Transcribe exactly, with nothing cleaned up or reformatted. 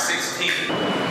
sixteen.